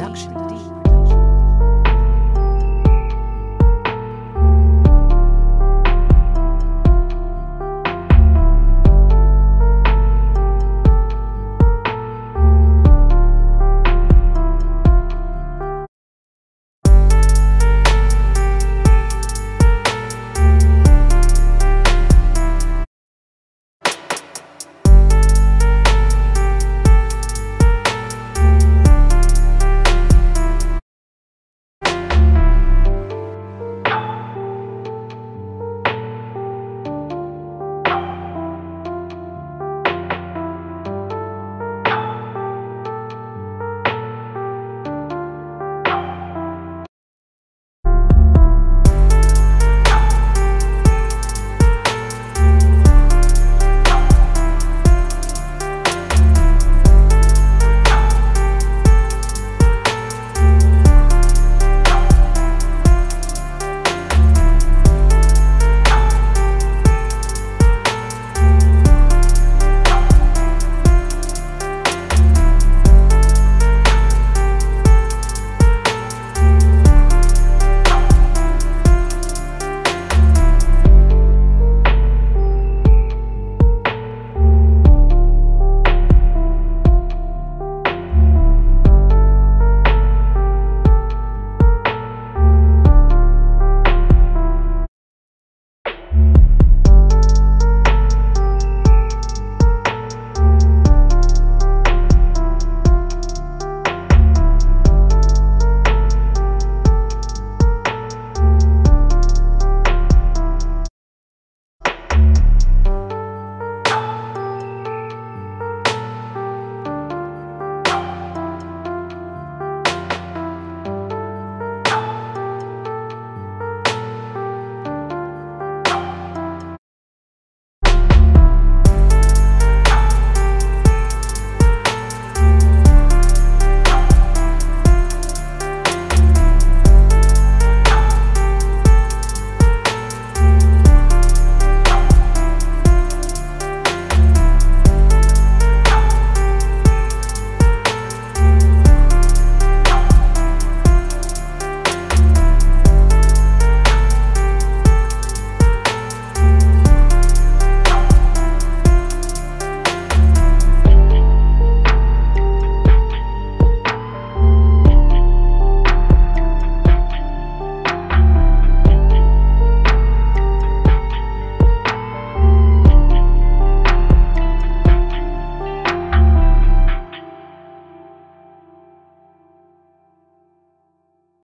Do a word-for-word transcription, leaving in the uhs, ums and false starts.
production.